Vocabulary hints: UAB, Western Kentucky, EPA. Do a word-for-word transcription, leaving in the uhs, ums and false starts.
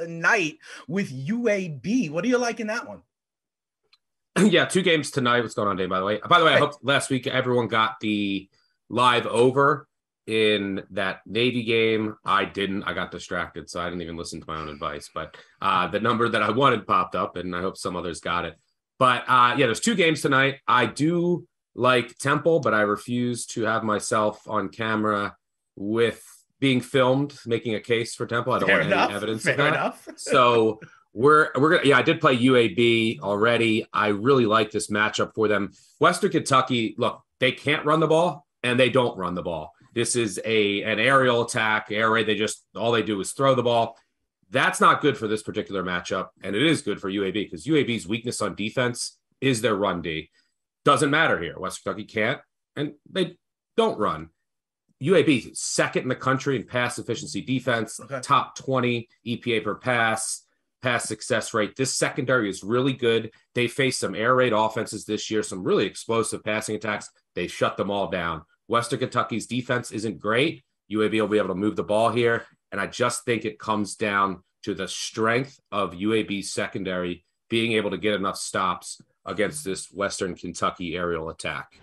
tonight with U A B. What are you liking that one? Yeah, two games tonight. What's going on, Dave, by the way? By the way, right. I hope last week everyone got the live over in that Navy game. I didn't. I got distracted, so I didn't even listen to my own advice. But uh, the number that I wanted popped up, and I hope some others got it. But, uh, yeah, there's two games tonight. I do like Temple, but I refuse to have myself on camera with being filmed, making a case for Temple. I don't Fair want enough. any evidence Fair of that. Enough. So we're we're gonna, yeah, I did play U A B already. I really like this matchup for them. Western Kentucky, look, they can't run the ball, and they don't run the ball. This is a an aerial attack, air raid. They just, all they do is throw the ball. That's not good for this particular matchup, and it is good for U A B because U A B's weakness on defense is their run D. Doesn't matter here. West Kentucky can't, and they don't run. U A B, second in the country in pass efficiency defense, okay. top twenty E P A per pass, pass success rate. This secondary is really good. They faced some air raid offenses this year, some really explosive passing attacks. They shut them all down. Western Kentucky's defense isn't great. U A B will be able to move the ball here. And I just think it comes down to the strength of U A B's secondary being able to get enough stops against this Western Kentucky aerial attack.